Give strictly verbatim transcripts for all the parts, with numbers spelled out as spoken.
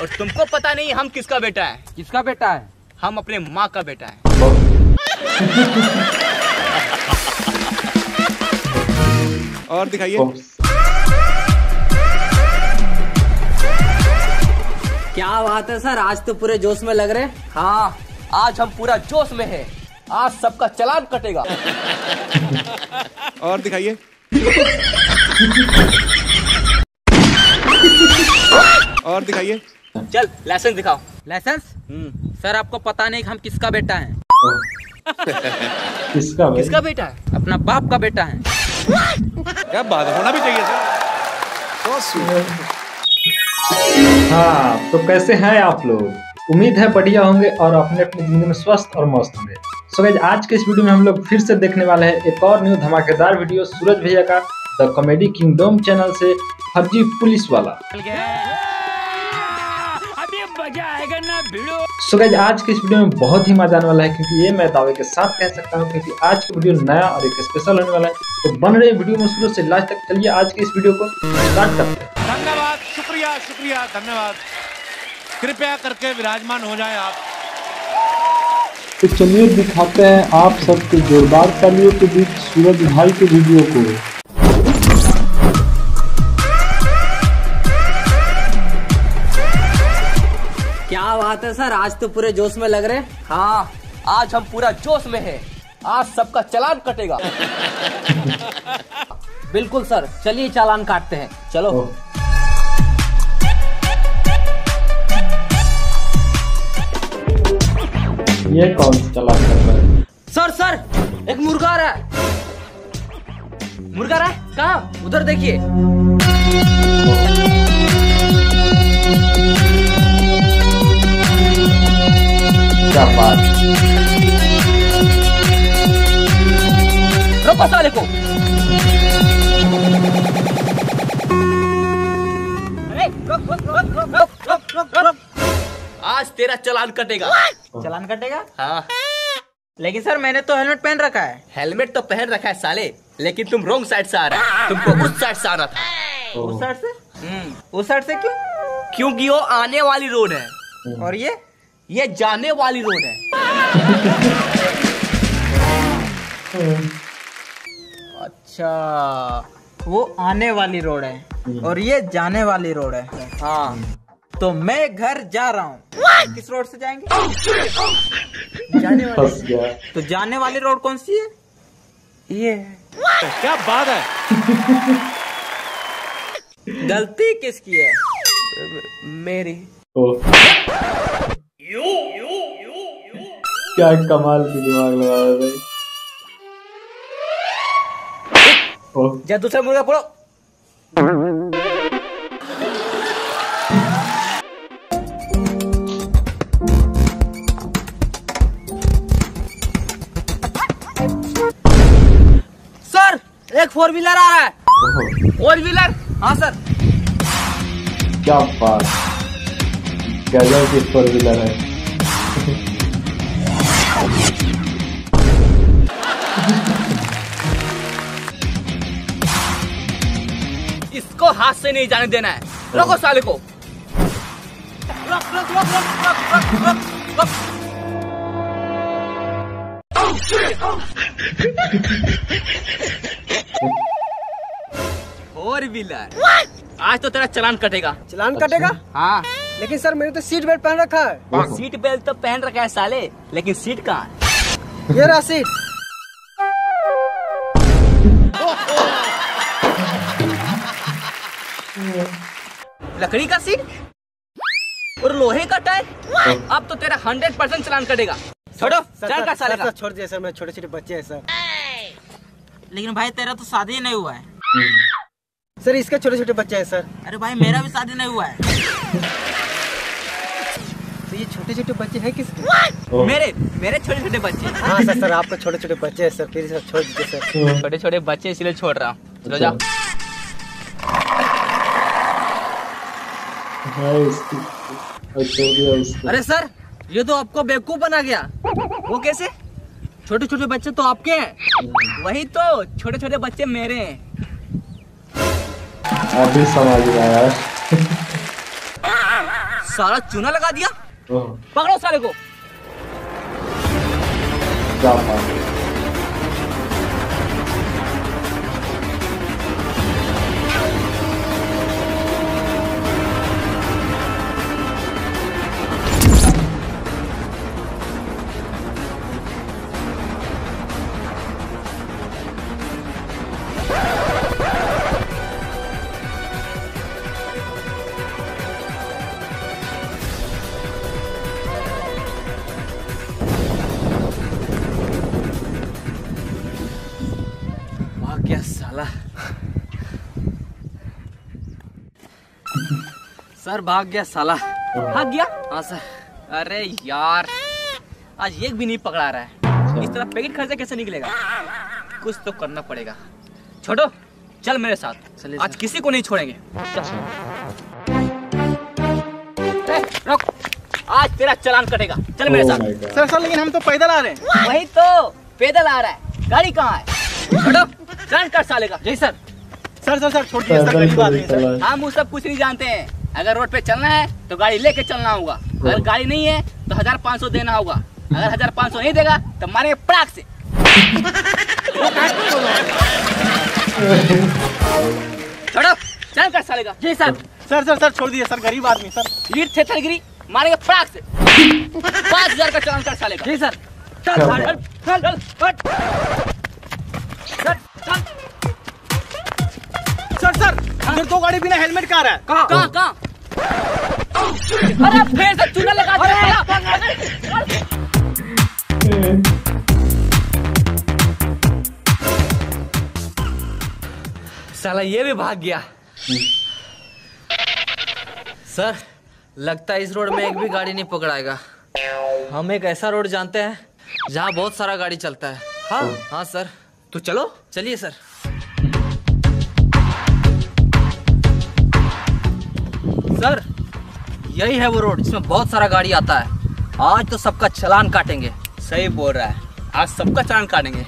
और तुमको पता नहीं हम किसका बेटा है। किसका बेटा है? हम अपने माँ का बेटा है। और दिखाइए। क्या बात है सर, आज तो पूरे जोश में लग रहे। हाँ, आज हम पूरा जोश में हैं। आज सबका चालान कटेगा। और दिखाइए। और दिखाइए। चल लाइसेंस दिखाओ। लाइसेंस? सर आपको पता नहीं हम किसका बेटा हैं। किसका बेटा? किसका बेटा है? अपना बाप का बेटा है। क्या बात, होना भी चाहिए सर। हाँ, तो कैसे हैं आप लोग? उम्मीद है बढ़िया होंगे और अपने अपनी जिंदगी में स्वस्थ और मस्त होंगे। सो गाइस, आज के इस वीडियो में हम लोग फिर से देखने वाले हैं एक और न्यू धमाकेदार वीडियो सूरज भैया का द कॉमेडी किंगडम चैनल से फर्जी पुलिस वाला। सो गाइस, आज के इस वीडियो में बहुत ही मजा आने वाला है, क्योंकि ये मैं दावे के साथ कह सकता हूँ, क्योंकि आज की वीडियो नया और एक स्पेशल होने वाला है। तो बन रहे वीडियो में शुरू से लास्ट तक। चलिए आज के इस वीडियो को स्टार्ट करते हैं। धन्यवाद, शुक्रिया शुक्रिया धन्यवाद। कृपया करके विराजमान हो जाए आप। तो चलिए दिखाते हैं आप सबके जोरदार तालियों के बीच सूरज भाई के वीडियो को। क्या बात है सर, आज तो पूरे जोश में लग रहे। हाँ, आज हम पूरा जोश में हैं। आज सबका चालान कटेगा। बिल्कुल सर, चलिए चालान काटते हैं। चलो। ये कौन सा चालान कर रहा है? सर सर एक मुर्गा आ रहा है। मुर्गा आ रहा है? कहाँ? उधर देखिए। रोको साले को। आज तेरा चालान कटेगा। चालान कटेगा? हाँ। लेकिन सर मैंने तो हेलमेट पहन रखा है। हेलमेट तो पहन रखा है साले, लेकिन तुम रॉन्ग साइड से आ रहे हो। तुमको उस साइड से आना था। उस साइड से? हम्म, उस साइड से क्यों? क्योंकि वो आने वाली रोड है और ये ये जाने वाली रोड है। अच्छा, वो आने वाली रोड है और ये जाने वाली रोड है। हाँ, तो मैं घर जा रहा हूँ। किस रोड से जाएंगे? जाने वाली। तो जाने वाली रोड कौन सी है? ये। क्या बात है। गलती किसकी है? मेरी। You, you, you, you. क्या कमाल की दिमाग लगा रहा है भाई। जा दूसरा मुर्गा पकड़ो। सर एक फोर व्हीलर आ रहा है। Four wheeler? हाँ सर। क्या बात, गजब की फोर व्हीलर है। इसको हाथ से नहीं जाने देना है। रोको साले को। रोक रोक रोक रोक रोक रोक रोक रोक। फोर व्हीलर, आज तो तेरा चालान कटेगा। चालान कटेगा? हाँ, लेकिन सर मैंने तो सीट बेल्ट पहन रखा है। सीट बेल्ट तो पहन रखा है साले, लेकिन सीट कहाँ है? ये रहा सीट। लकड़ी का सीट और लोहे का टायर। अब तो तेरा हंड्रेड परसेंट चालान कटेगा। छोड़ो चालान का साले का। छोड़ दिया सर, मैं छोटे छोटे बच्चे हैं सर। लेकिन भाई तेरा तो शादी ही नहीं हुआ है। सर इसका छोटे छोटे बच्चे हैं सर। अरे भाई मेरा भी शादी नहीं हुआ है। तो ये छोटे छोटे बच्चे हैं किसके? मेरे मेरे छोटे छोटे बच्चे। हाँ सर, सर आपके छोटे छोटे बच्चे हैं सर। फिर सर छोड़ दीजिए सर। छोटे छोटे बच्चे इसलिए छोड़ रहा हूँ। चलो जाओ। अरे सर ये तो आपको बेवकूफ बना गया। वो कैसे? छोटे छोटे बच्चे तो आपके हैं। वही तो, छोटे छोटे बच्चे मेरे हैं। अभी समझ गया यार। सारा चूना लगा दिया। पकड़ो साले को। सर भाग गया साला। भाग गया? हाँ सर। अरे यार आज एक भी नहीं पकड़ा रहा है। इस तरह पैकेट खर्चा कैसे निकलेगा? कुछ तो करना पड़ेगा। छोड़ो, चल मेरे साथ। आज किसी को नहीं छोड़ेंगे। ए, रुक। आज तेरा चालान कटेगा। चल मेरे साथ। सर सर लेकिन हम तो पैदल आ रहे हैं। वही तो, पैदल आ रहा है। गाड़ी कहाँ है? छोड़ो, चालान कट साले का। जी सर। सर सर सर छोड़ दीजिए। हम वो सब कुछ नहीं जानते हैं। अगर रोड पे चलना है तो गाड़ी लेके चलना होगा। अगर गाड़ी नहीं है तो हजार पाँच सौ देना होगा। अगर हजार पाँच सौ नहीं देगा तो मारेंगे पटाख से। छोड़ो, चल कर सालेगा। जी सर। सर सर सर छोड़ दीजिए सर, गरीब आदमी सर। वीर थे गिरी मारेंगे पटाख से। पाँच हजार का चलान कर सालेगा। जी सर। चल सर सर इधर दो गाड़ी बिना हेलमेट का आ रहा है। कहाँ कहाँ कहाँ? अरे फिर से चूना लगा दिया साला। ये भी भाग गया। सर लगता है इस रोड में एक भी गाड़ी नहीं पकड़ाएगा। हम एक ऐसा रोड जानते हैं जहाँ बहुत सारा गाड़ी चलता है। हाँ हाँ सर। तो चलो चलिए सर। सर यही है वो रोड जिसमें बहुत सारा गाड़ी आता है। आज तो सबका चालान काटेंगे। सही बोल रहा है, आज सबका चालान काटेंगे।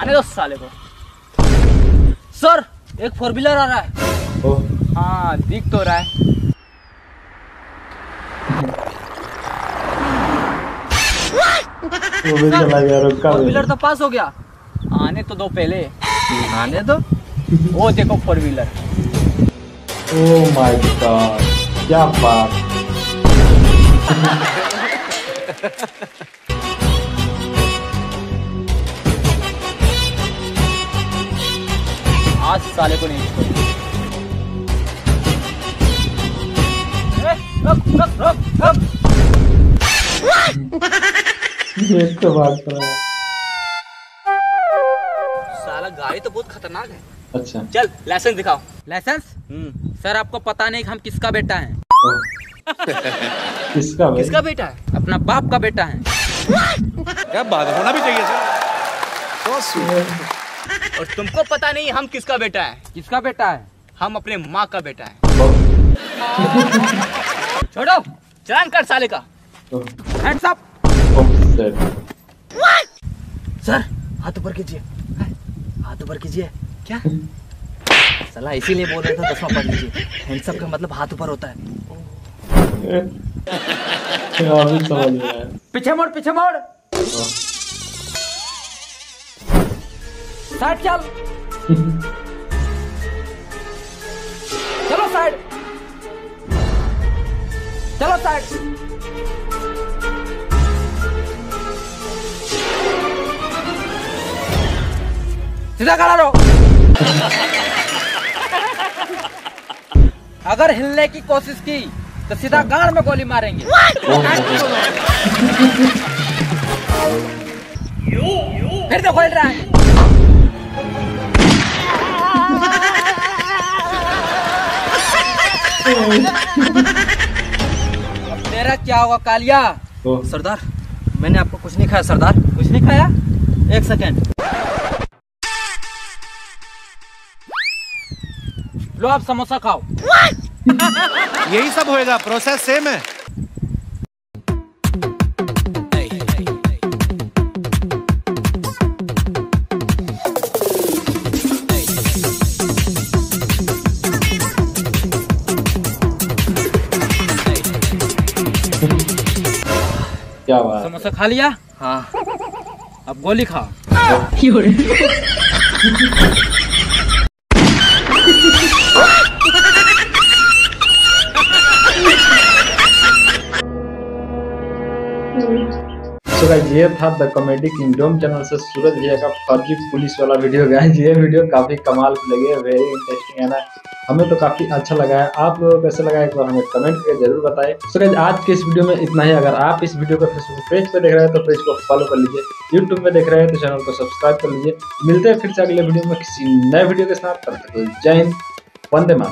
आने दो साले को। सर एक फोर व्हीलर आ रहा है। ओ। हाँ दिख तो रहा है। फोर व्हीलर तो पास हो गया। आने तो दो, पहले आने दो। वो देखो four wheeler. Oh my god क्या बात। आज साले को नहीं। रुक रुक रुक रुक। ये तो बात कर रहा है। साला गाड़ी तो बहुत खतरनाक है। अच्छा चल लाइसेंस दिखाओ। लाइसेंस? हम्म सर आपको पता नहीं कि हम किसका बेटा हैं। किसका बेटा? किसका बेटा है? अपना बाप का बेटा है। क्या बात, होना भी चाहिए सर। और तुमको पता नहीं हम किसका बेटा है? किसका बेटा है? हम अपने माँ का बेटा है। छोड़ो, चलान कर साले का। Hands up. सर हाथ ऊपर कीजिए, हाथ ऊपर कीजिए। क्या साला इसीलिए बोल रहा था दसवां पढ़ लीजिए। हैंड्स अप का मतलब हाथ ऊपर होता है। पीछे मोड़, पीछे मोड़। साइड चल। चलो साइड, चलो साइड। सीधा खड़ा रहो। अगर हिलने की कोशिश की तो सीधा गाड़ में गोली मारेंगे। फिर तो खोल रहा है। अब तेरा क्या होगा कालिया? सरदार मैंने आपको कुछ नहीं खाया। सरदार कुछ नहीं खाया? एक सेकेंड। लो आप समोसा खाओ। यही सब होएगा, प्रोसेस सेम है। क्या बात, समोसा खा लिया? हाँ, अब गोली खाओ। तो गाइस ये था द कॉमेडी किंगडम चैनल से सूरज भैया का फर्जी पुलिस वाला वीडियो। गाइस ये वीडियो काफ़ी कमाल की लगी है, वेरी इंटरेस्टिंग है ना, हमें तो काफ़ी अच्छा लगा है। आप लोगों को कैसे लगा एक बार हमें कमेंट करके जरूर बताएं। तो गाइस आज के इस वीडियो में इतना ही। अगर आप इस वीडियो को फेसबुक पेज पर देख रहे हैं तो पेज को फॉलो कर लीजिए, यूट्यूब में देख रहे हैं तो चैनल को सब्सक्राइब कर लीजिए। मिलते हैं फिर से अगले वीडियो में किसी नए वीडियो के साथ। जय हिंद, वंदे मातरम।